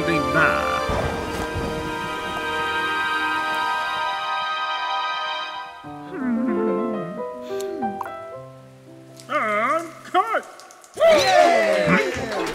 da-dee-da. And cut! Yeah! No!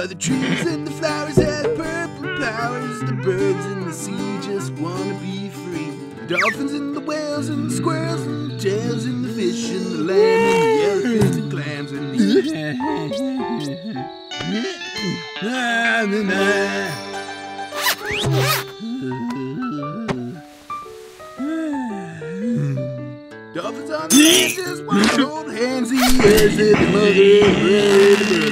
The trees and the flowers have purple flowers. The birds in the sea just wanna be free. The dolphins and the whales and the squirrels and the jails and the fish and the lamb and the elephants and clams and the dolphins on the beach just want to hold hands. He is the mother of the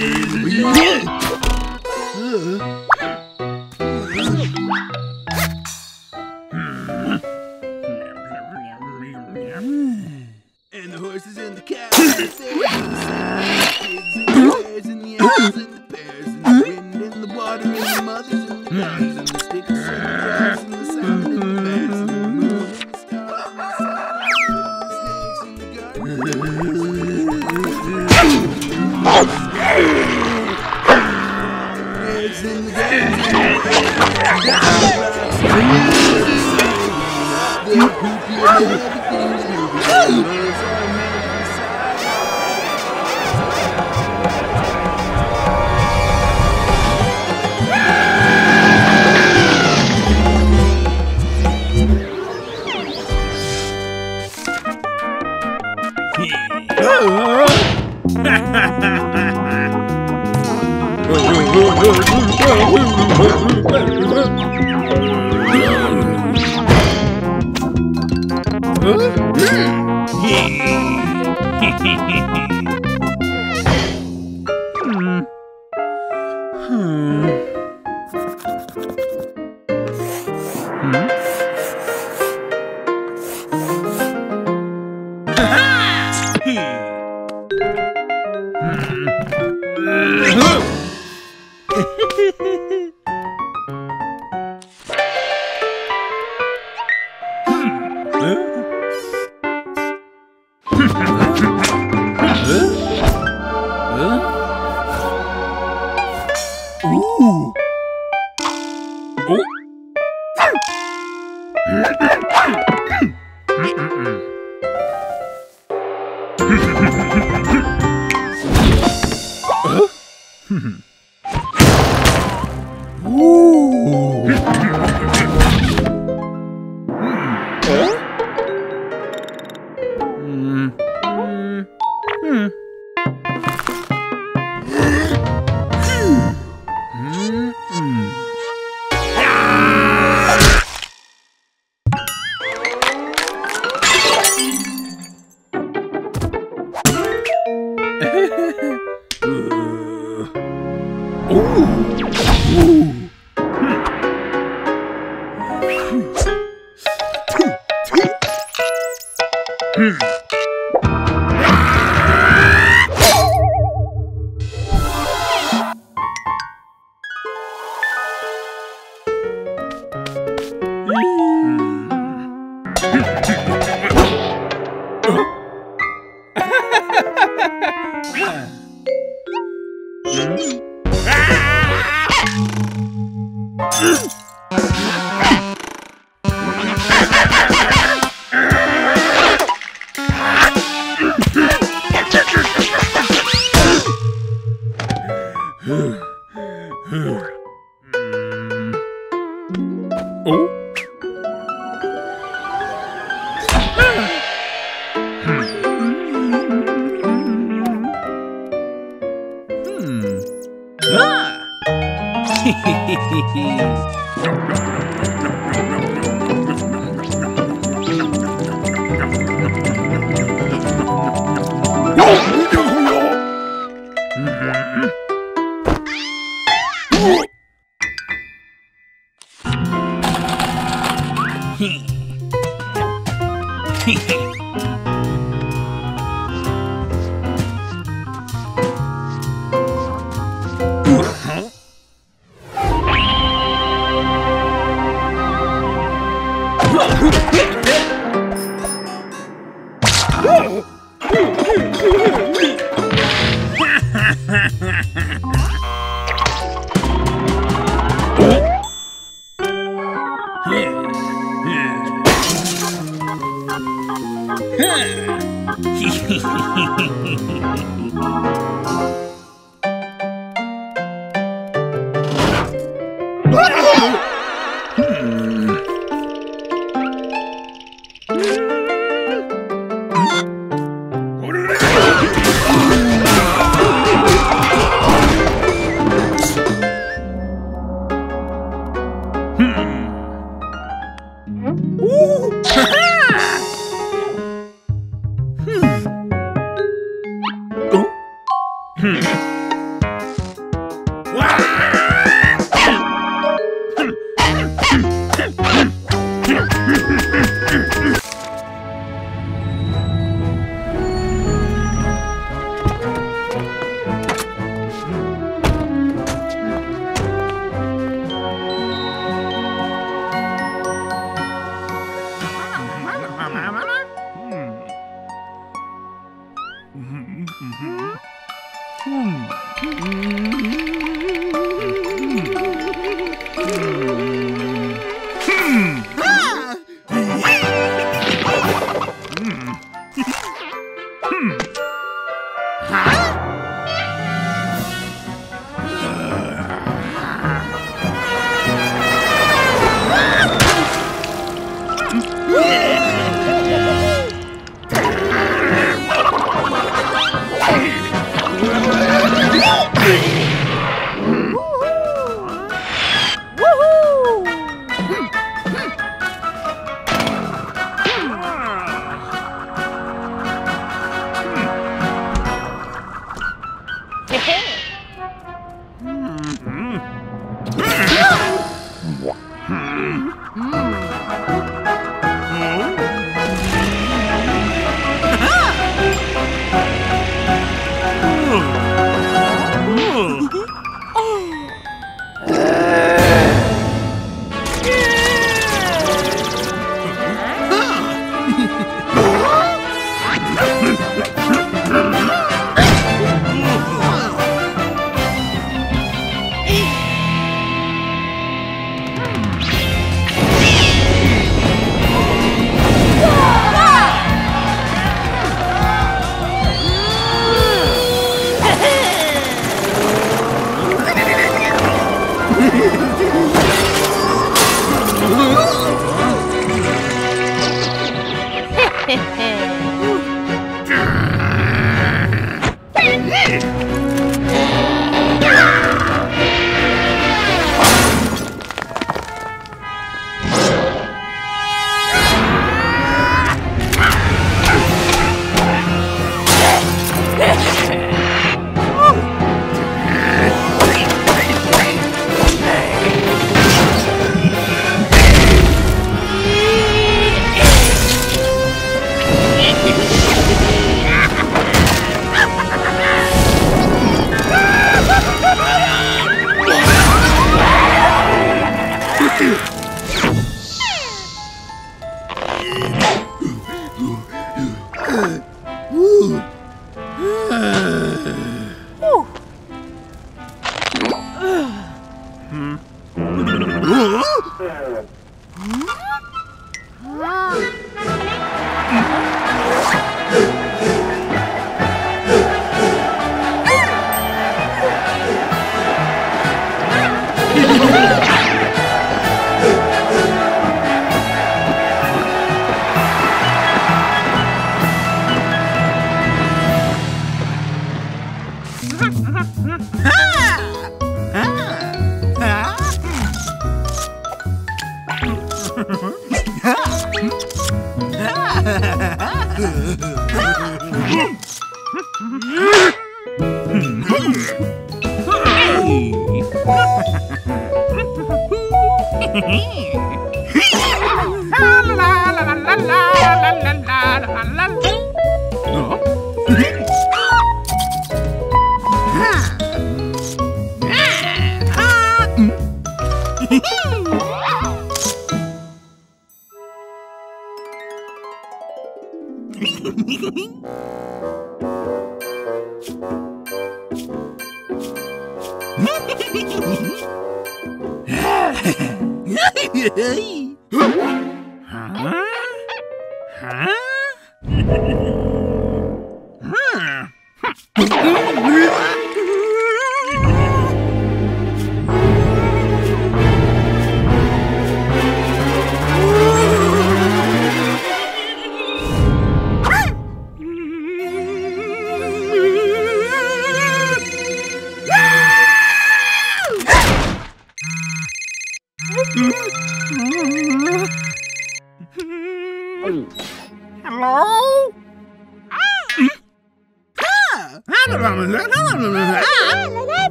Hee hee hee.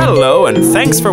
Hello, and thanks for